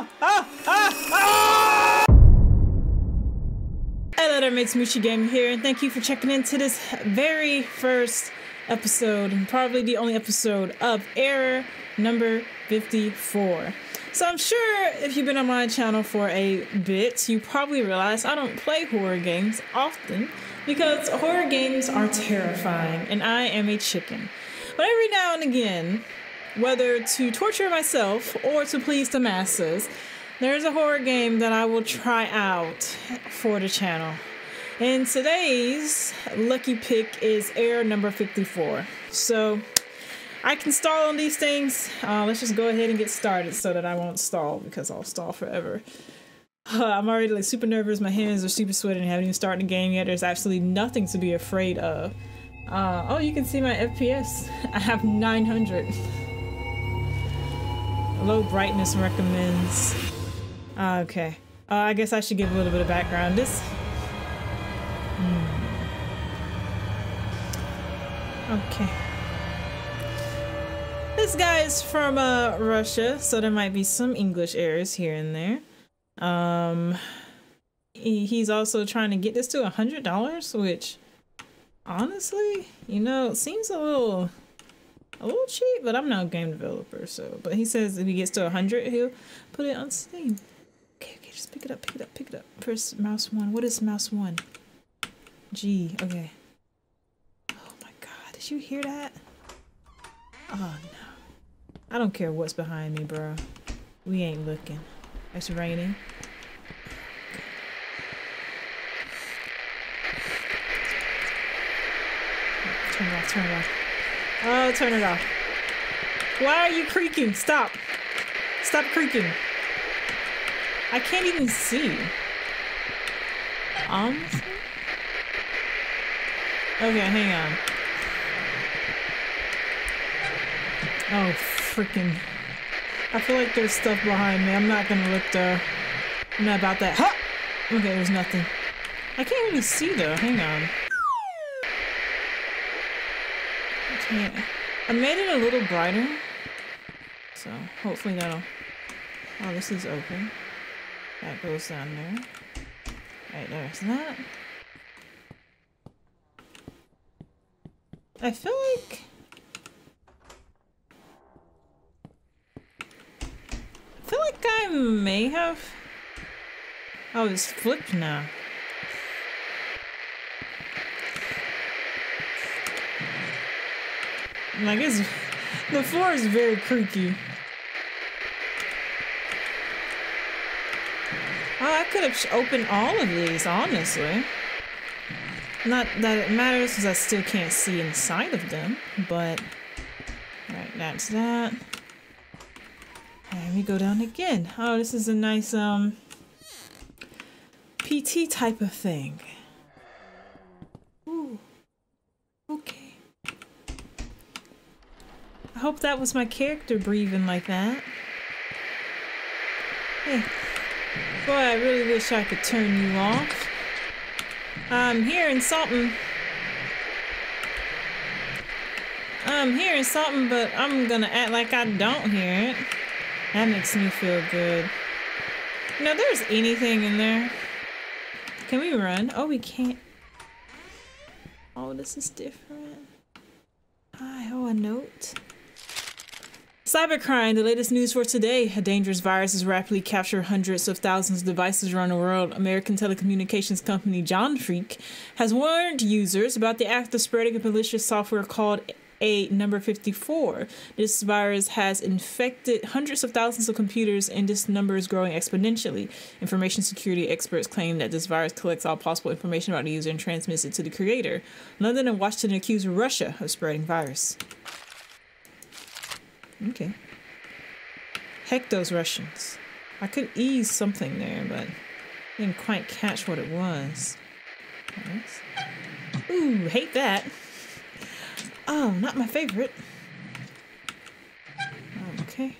Hello there, mates. Mooshi Gamer here, and thank you for checking into this very first episode, and probably the only episode, of Error number 54. So I'm sure if you've been on my channel for a bit, you probably realize I don't play horror games often because horror games are terrifying and I am a chicken. But every now and again, whether to torture myself or to please the masses, there's a horror game that I will try out for the channel. And today's lucky pick is Error number 54. So I can stall on these things. Let's just go ahead and get started so that I won't stall, because I'll stall forever. I'm already like super nervous. My hands are super sweaty and haven't even started the game yet. There's absolutely nothing to be afraid of. Oh, you can see my FPS. I have 900. Low brightness recommends. Okay. I guess I should give a little bit of background. This. Okay. This guy is from Russia, so there might be some English errors here and there. He's also trying to get this to $100, which honestly, you know, seems a little cheap, but I'm not a game developer, so. But he says if he gets to 100, he'll put it on Steam. Okay, just pick it up. Press mouse one. What is mouse one? G, okay. Oh my God, did you hear that? Oh no. I don't care what's behind me, bro. We ain't looking. It's raining. Turn it off, turn it off. Oh, turn it off. Why are you creaking? Stop. Stop creaking. I can't even see. Honestly? Okay, hang on. Oh, freaking. I feel like there's stuff behind me. I'm not gonna look though. I'm not about that. Huh! Okay, there's nothing. I can't really see though. Hang on. I can't. I made it a little brighter. So, hopefully that'll. Oh, this is open. That goes down there. Right, there's that. I feel like. I may have. Oh, it's flipped now. Like, it's. The floor is very creaky. Oh, I could have opened all of these, honestly. Not that it matters, because I still can't see inside of them, but. Alright, that's that. And we go down again. Oh, this is a nice PT type of thing. Ooh. Okay. I hope that was my character breathing like that. Hey. Boy, I really wish I could turn you off. I'm hearing something, but I'm gonna act like I don't hear it. That makes me feel good. You know, there's anything in there. Can we run? Oh, we can't. Oh, this is different. Hi, oh, a note. Cybercrime, the latest news for today. A dangerous virus has rapidly captured hundreds of thousands of devices around the world. American telecommunications company John Freak has warned users about the act of spreading a malicious software called Error number 54. This virus has infected hundreds of thousands of computers, and this number is growing exponentially. Information security experts claim that this virus collects all possible information about the user and transmits it to the creator. London and Washington accuse Russia of spreading virus. Okay. Heck, those Russians. I could ease something there, but didn't quite catch what it was. Nice. Ooh, hate that. Oh, not my favorite. Okay.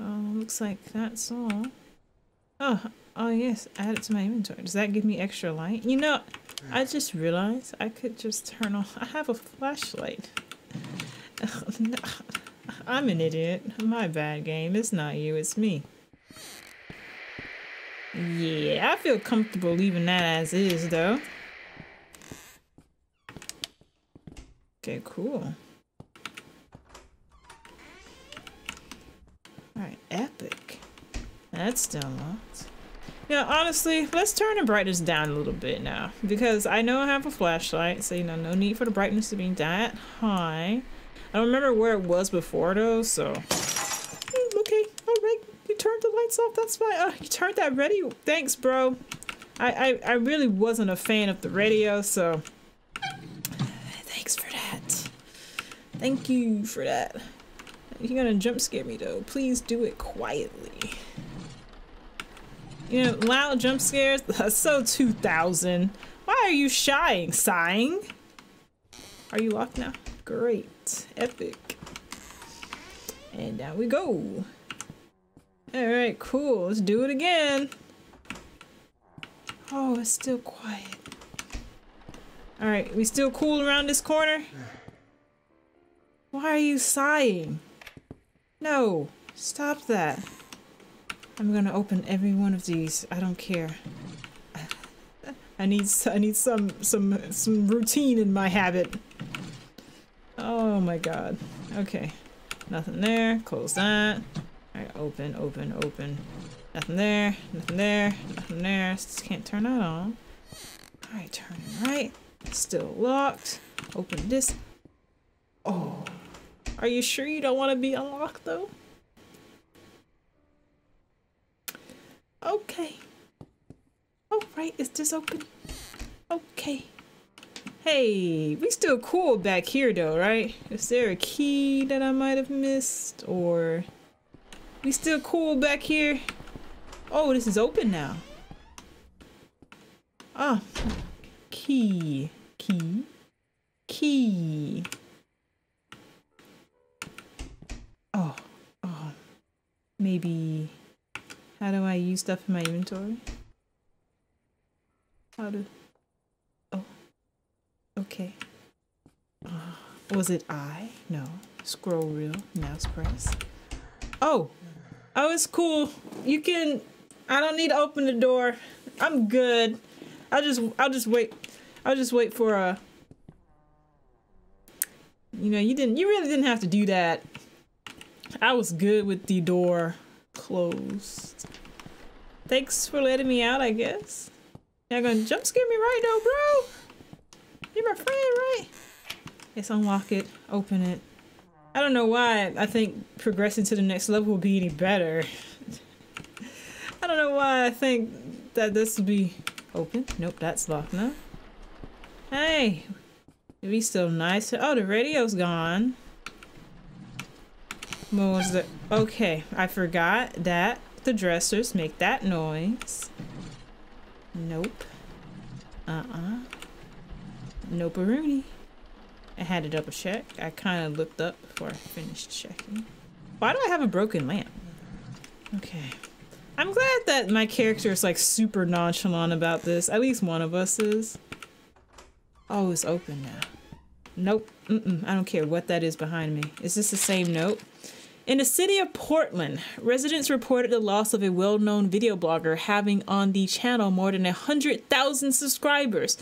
Oh, looks like that's all. Oh yes, add it to my inventory. Does that give me extra light? You know, I just realized I could just turn off. I have a flashlight. Oh, no. I'm an idiot. My bad, game. It's not you, it's me. Yeah, I feel comfortable leaving that as is, though. Okay, cool. Alright, epic. That's still locked. Yeah, honestly, let's turn the brightness down a little bit now. Because I know I have a flashlight, so, you know, no need for the brightness to be that high. I don't remember where it was before, though, so... Okay, alright, you turned the lights off, that's fine. You turned that radio? Thanks, bro. I really wasn't a fan of the radio, so... Thanks for that. Thank you for that. You're gonna jump scare me, though. Please do it quietly. You know, loud jump scares? So 2000. Why are you shying? Sighing? Are you locked now? Great. Epic. And down we go. Alright, cool. Let's do it again. Oh, it's still quiet. Alright, we still cool around this corner? Why are you sighing? No. Stop that. I'm gonna open every one of these. I don't care. I need some routine in my habit. Oh my god. Okay. Nothing there. Close that. Alright, open, open, open. Nothing there. Nothing there. Nothing there. Just can't turn that on. Alright, turn it right. Still locked. Open this. Oh. Are you sure you don't want to be unlocked though? Okay. Alright, is this open? Okay. Hey, we still cool back here though, right? Is there a key that I might have missed? Or... We still cool back here? Oh, this is open now. Ah. Key. Key. Key. Oh. Oh. Maybe... How do I use stuff in my inventory? How do... Oh. Okay. Was it I? No. Scroll wheel. Mouse press. Oh! Oh, it's cool. You can... I don't need to open the door. I'm good. I'll just wait. I'll just wait for a... You know, you really didn't have to do that. I was good with the door. Closed. Thanks for letting me out, I guess. You're gonna jump scare me right now, bro. You're my friend, right? Let's unlock it, open it. I don't know why I think progressing to the next level will be any better. I don't know why I think that this will be open. Nope, that's locked now. Hey, it'd be still nice. Oh, the radio's gone. What was the... Okay, I forgot that the dressers make that noise. Nope. Nope-a-rooney. I had to double check. I kind of looked up before I finished checking. Why do I have a broken lamp? Okay. I'm glad that my character is like super nonchalant about this. At least one of us is. Oh, it's open now. Nope. I don't care what that is behind me. Is this the same note? In the city of Portland, residents reported the loss of a well-known video blogger having on the channel more than 100,000 subscribers.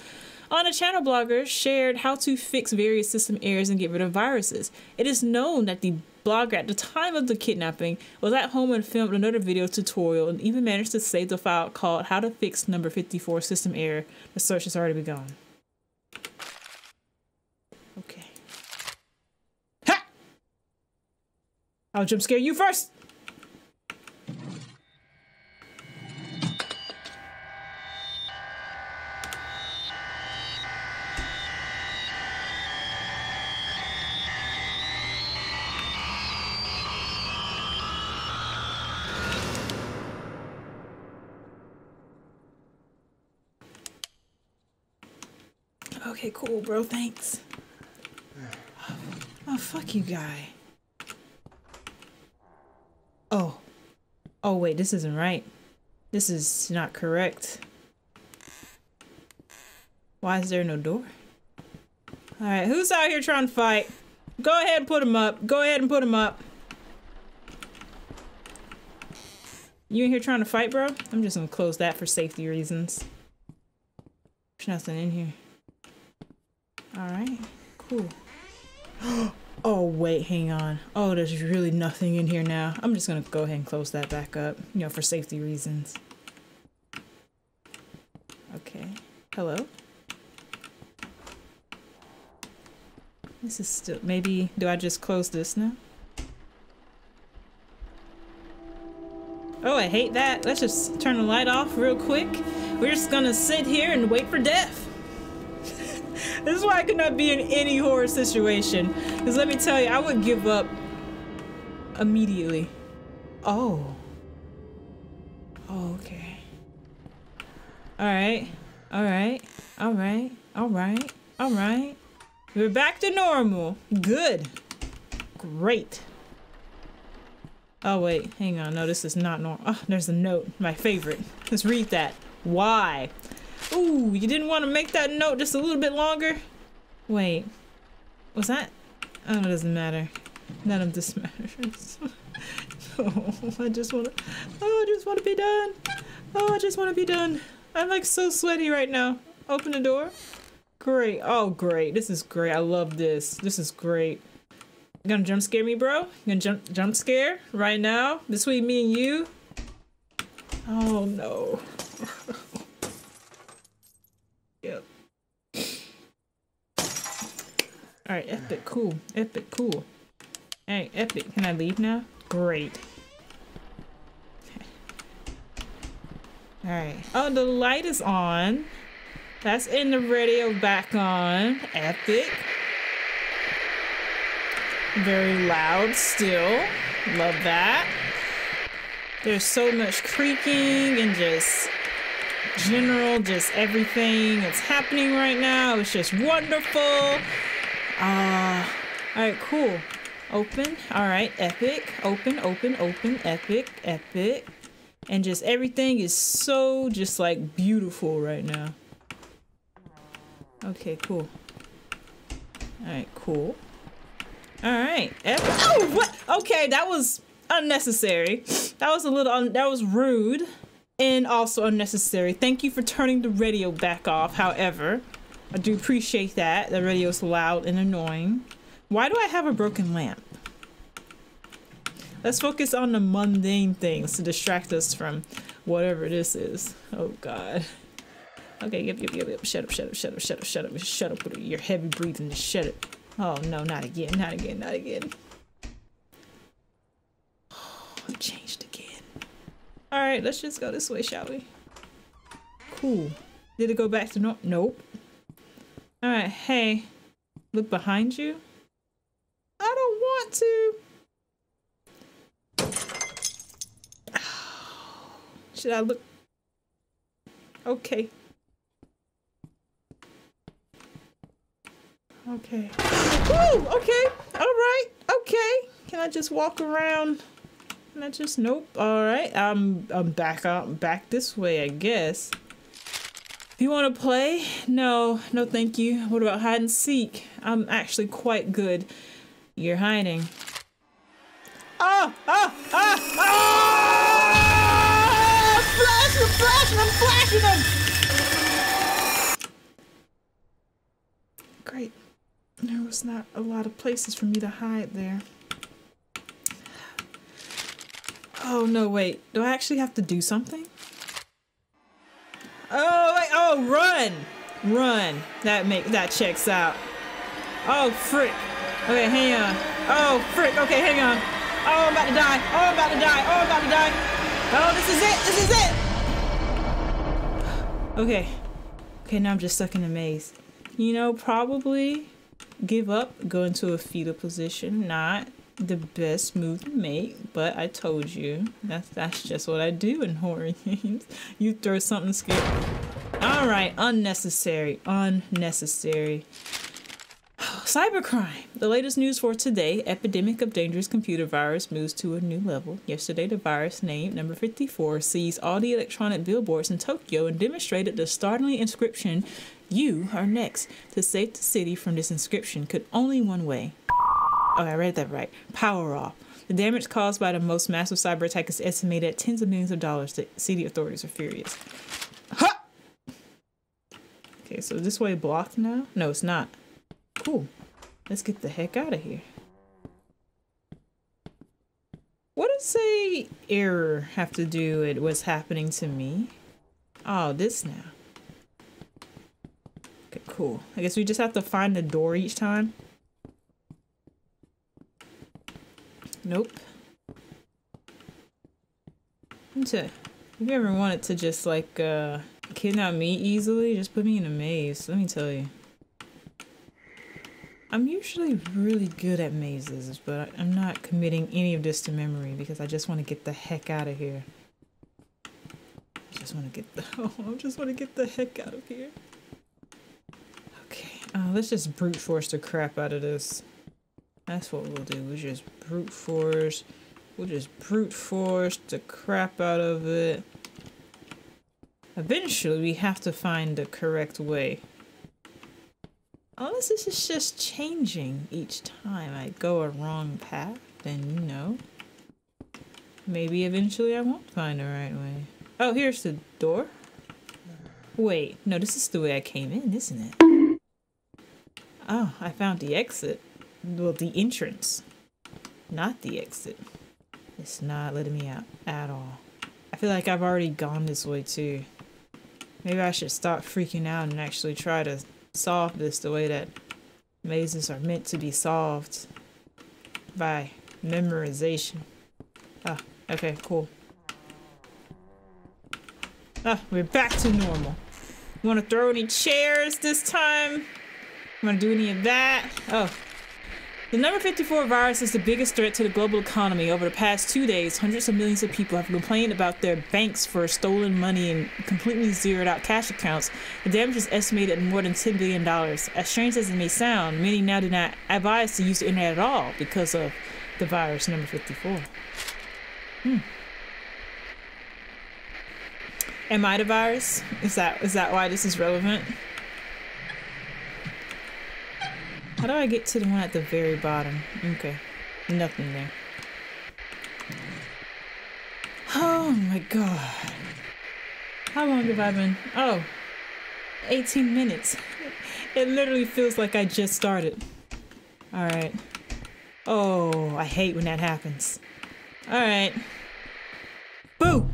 On the channel, bloggers shared how to fix various system errors and get rid of viruses. It is known that the blogger at the time of the kidnapping was at home and filmed another video tutorial and even managed to save the file called How to Fix Number 54 System Error. The search has already begun. Okay. Ha! I'll jump scare you first! Okay, cool, bro, thanks. Oh, fuck you, guy. Oh. Oh, wait, this isn't right. This is not correct. Why is there no door? Alright, who's out here trying to fight? Go ahead and put him up. Go ahead and put him up. You in here trying to fight, bro? I'm just gonna close that for safety reasons. There's nothing in here. Alright. Cool. Oh, wait, hang on. Oh, there's really nothing in here now. I'm just gonna go ahead and close that back up, you know, for safety reasons. Okay. Hello? This is still, maybe, do I just close this now? Oh, I hate that. Let's just turn the light off real quick. We're just gonna sit here and wait for death. This is why I could not be in any horror situation. Because let me tell you, I would give up immediately. Oh. Oh, okay. Alright. Alright. Alright. Alright. Alright. We're back to normal. Good. Great. Oh, wait. Hang on. No, this is not normal. Oh, there's a note. My favorite. Let's read that. Why? Ooh, you didn't want to make that note just a little bit longer? Wait. Was that? Oh, it doesn't matter. None of this matters. Oh, I just want to... Oh, I just want to be done. Oh, I just want to be done. I'm, like, so sweaty right now. Open the door. Great. Oh, great. This is great. I love this. This is great. You gonna jump scare me, bro? You gonna jump scare right now? Between me and you? Oh no. Yep. Alright, epic, cool. Epic, cool. Alright, epic. Can I leave now? Great. Alright. Oh, the light is on. That's in the radio back on. Epic. Very loud still. Love that. There's so much creaking and just general, just everything that's happening right now. It's just wonderful. All right, cool. Open. All right, epic. Open, open, open, epic, epic. And just everything is so just like beautiful right now. Okay, cool. All right, cool. All right. Oh, what? Okay, that was unnecessary. That was a little, that was rude and also unnecessary. Thank you for turning the radio back off. However, I do appreciate that. The radio's loud and annoying. Why do I have a broken lamp? Let's focus on the mundane things to distract us from whatever this is. Oh, God. Okay, yep. Shut up. Shut up with your heavy breathing. Shut it. Oh no, not again. Oh, I changed again. Alright, let's just go this way, shall we? Cool. Did it go back to normal? Nope. Alright, hey. Look behind you. I don't want to. Oh, should I look? Okay. Okay. Ooh, okay. Alright. Okay. Can I just walk around? Can I just... Nope. Alright. I'm back out. Back this way, I guess. You want to play? No. No, thank you. What about hide and seek? I'm actually quite good. You're hiding. Ah! I'm flashing them! Great. There was not a lot of places for me to hide there. Oh, no, wait. Do I actually have to do something? Oh, wait. Oh, run! Run. That checks out. Oh, frick. Okay, hang on. Oh, frick. Okay, hang on. Oh, I'm about to die. Oh, I'm about to die. Oh, I'm about to die. Oh, this is it. This is it. Okay. Okay, now I'm just stuck in a maze. You know, probably... Give up, go into a fetal position. Not the best move to make, but I told you that's just what I do in horror games. You throw something scary. All right, unnecessary. Cybercrime. The latest news for today, epidemic of dangerous computer virus moves to a new level. Yesterday, the virus named number 54 seized all the electronic billboards in Tokyo and demonstrated the startling inscription, "You are next." To save the city from this inscription could only one way. Oh, I read that right. Power off. The damage caused by the most massive cyber attack is estimated at tens of millions of dollars. The city authorities are furious. Ha! Okay, so this way blocked now? No, it's not. Cool. Let's get the heck out of here. What does say error have to do with what's happening to me? Oh, this now. Okay, cool. I guess we just have to find the door each time. Nope. If you ever wanted to just like kidnap me easily, just put me in a maze, let me tell you. I'm usually really good at mazes, but I'm not committing any of this to memory because I just want to get the heck out of here. I just want to get the heck out of here. Okay, let's just brute force the crap out of this. That's what we'll do. We'll just brute force. We'll just brute force the crap out of it. Eventually, we have to find the correct way. Unless this is just changing each time I go a wrong path, then you know. Maybe eventually I won't find the right way. Oh, here's the door. Wait, no, this is the way I came in, isn't it? Oh, I found the exit. Well, the entrance, not the exit. It's not letting me out at all. I feel like I've already gone this way too. Maybe I should stop freaking out and actually try to solve this the way that mazes are meant to be solved, by memorization. Ah, okay, cool. Ah, we're back to normal. You want to throw any chairs this time? Want to do any of that? Oh. The number 54 virus is the biggest threat to the global economy. Over the past 2 days, hundreds of millions of people have complained about their banks for stolen money and completely zeroed out cash accounts. The damage is estimated at more than $10 billion. As strange as it may sound, many now do not advise to use the internet at all because of the virus number 54. Am I the virus? Is that why this is relevant? How do I get to the one at the very bottom? Okay. Nothing there. Oh my god. How long have I been? Oh. 18 minutes. It literally feels like I just started. Alright. Oh, I hate when that happens. Alright. Boo!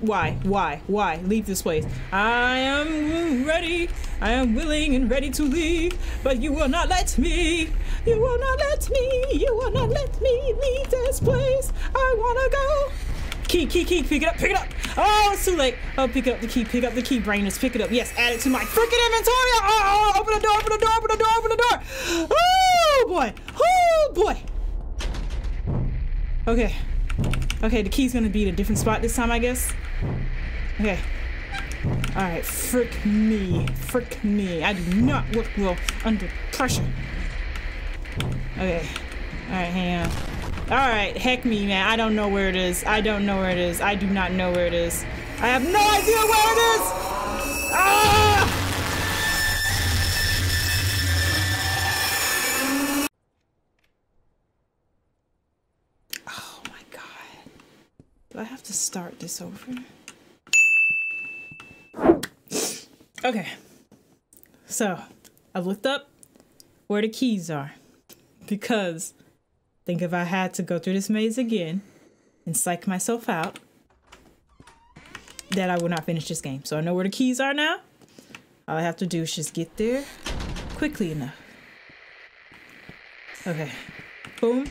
Why? Leave this place. I am ready. I am willing and ready to leave, but you will not let me. You will not let me. You will not let me leave this place. I wanna go. Key, pick it up, Oh, it's too late. Oh, pick up the key, brainers, pick it up. Yes, add it to my freaking inventory. Oh, open the door. Oh boy. Okay, the key's gonna be in a different spot this time, I guess. Okay. Alright, frick me. I do not work well under pressure. Okay. Alright, hang on. Alright, heck me, man. I don't know where it is. I do not know where it is. I have no idea where it is! Ah! Oh my god. Do I have to start this over? Okay, so I looked up where the keys are because I think if I had to go through this maze again and psych myself out, that I would not finish this game. So I know where the keys are now. All I have to do is just get there quickly enough. Okay, boom.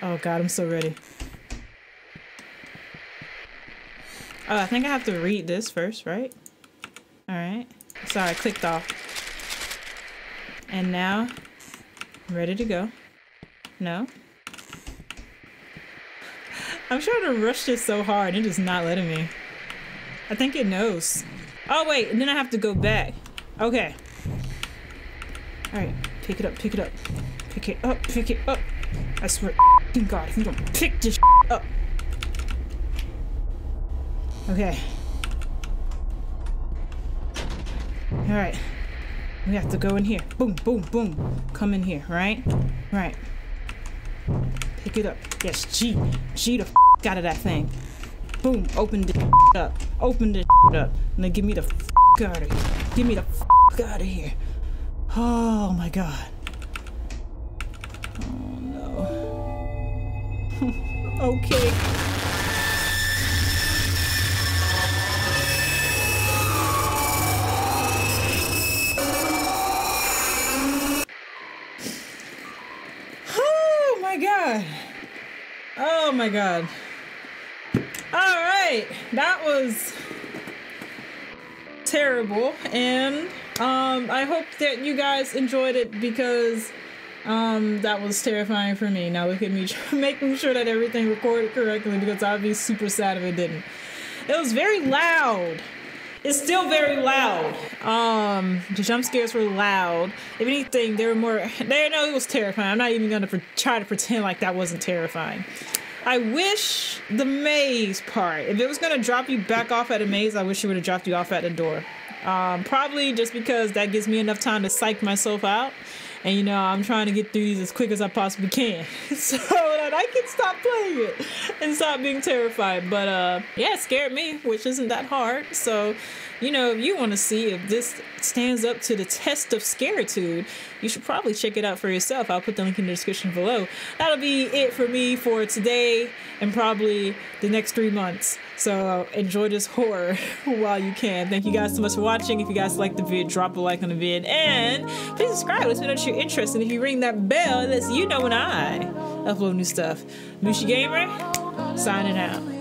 Oh God, I'm so ready. Oh, I think I have to read this first, right? Alright. Sorry, I clicked off. And now, I'm ready to go. No? I'm trying to rush this so hard, it is not letting me. I think it knows. Oh wait, and then I have to go back. Okay. Alright, pick it up. Pick it up. I swear to God, if you don't pick this up. Okay. Alright. We have to go in here. Boom, boom, boom. Come in here, right? Right. Pick it up. Yes, G. G the f out of that thing. Boom. Open this up. Open this up. Now give me the f out of here. Give me the f out of here. Oh my god. Oh no. Okay. Oh my god. Alright, that was terrible, and I hope that you guys enjoyed it, because that was terrifying for me. Now look at me making sure that everything recorded correctly, because I'd be super sad if it didn't. It was very loud. It's still very loud. The jump scares were loud. If anything, they were more... No, it was terrifying. I'm not even going to try to pretend like that wasn't terrifying. I wish the maze part, if it was going to drop you back off at a maze, I wish it would have dropped you off at the door. Probably just because that gives me enough time to psych myself out. And, you know, I'm trying to get through these as quick as I possibly can so that I can stop playing it and stop being terrified. But, yeah, it scared me, which isn't that hard. So, you know, if you want to see if this stands up to the test of scaritude, you should probably check it out for yourself. I'll put the link in the description below. That'll be it for me for today and probably the next 3 months. So enjoy this horror while you can. Thank you guys so much for watching. If you guys like the vid, drop a like on the vid, and please subscribe. Let me know that you're interested. If you ring that bell, it lets you know when I upload new stuff. Mooshi Gamer, signing out.